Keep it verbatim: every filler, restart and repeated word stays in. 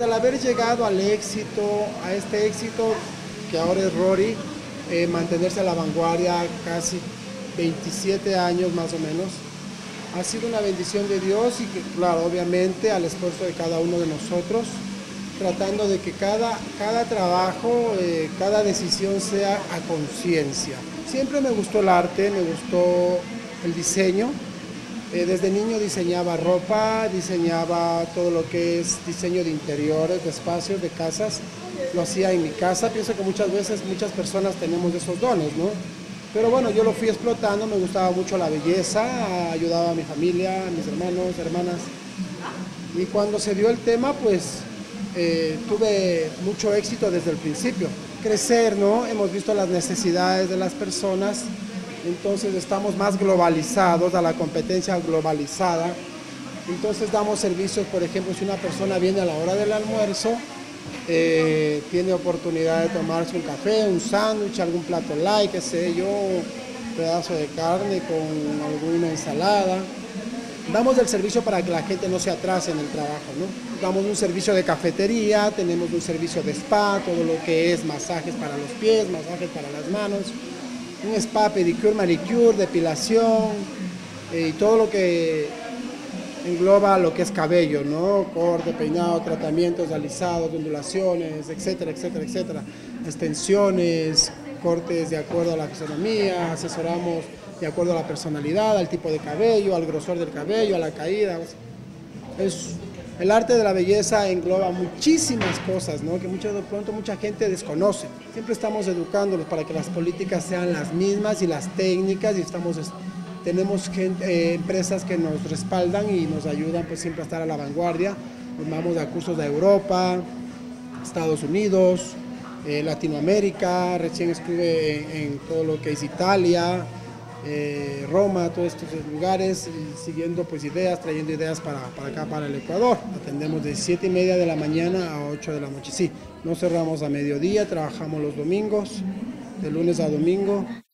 Al haber llegado al éxito, a este éxito que ahora es Rory, eh, mantenerse a la vanguardia casi veintisiete años más o menos, ha sido una bendición de Dios y que, claro, obviamente al esfuerzo de cada uno de nosotros, tratando de que cada, cada trabajo, eh, cada decisión sea a conciencia. Siempre me gustó el arte, me gustó el diseño. Eh, desde niño diseñaba ropa, diseñaba todo lo que es diseño de interiores, de espacios, de casas. Lo hacía en mi casa. Pienso que muchas veces muchas personas tenemos esos dones, ¿no? Pero bueno, yo lo fui explotando, me gustaba mucho la belleza, ayudaba a mi familia, a mis hermanos, hermanas. Y cuando se dio el tema, pues eh, tuve mucho éxito desde el principio. Crecer, ¿no? Hemos visto las necesidades de las personas. Entonces estamos más globalizados, a la competencia globalizada. Entonces damos servicios, por ejemplo, si una persona viene a la hora del almuerzo, eh, tiene oportunidad de tomarse un café, un sándwich, algún plato light, qué sé yo, un pedazo de carne con alguna ensalada. Damos el servicio para que la gente no se atrase en el trabajo, ¿no? Damos un servicio de cafetería, tenemos un servicio de spa, todo lo que es masajes para los pies, masajes para las manos, un spa, pedicure, manicure, depilación eh, y todo lo que engloba lo que es cabello, ¿no? Corte, peinado, tratamientos, alisados, ondulaciones, etcétera, etcétera, etcétera. Extensiones, cortes de acuerdo a la fisonomía, asesoramos de acuerdo a la personalidad, al tipo de cabello, al grosor del cabello, a la caída. Es, el arte de la belleza engloba muchísimas cosas, ¿no? Que mucho, de pronto mucha gente desconoce. Siempre estamos educándolos para que las políticas sean las mismas y las técnicas, y estamos, tenemos gente, eh, empresas que nos respaldan y nos ayudan pues siempre a estar a la vanguardia. Nos vamos a cursos de Europa, Estados Unidos, eh, Latinoamérica, recién estuve en, en todo lo que es Italia, Eh, Roma, todos estos lugares, siguiendo pues ideas, trayendo ideas para, para acá, para el Ecuador. Atendemos de siete y media de la mañana a ocho de la noche. Sí, no cerramos a mediodía, trabajamos los domingos, de lunes a domingo.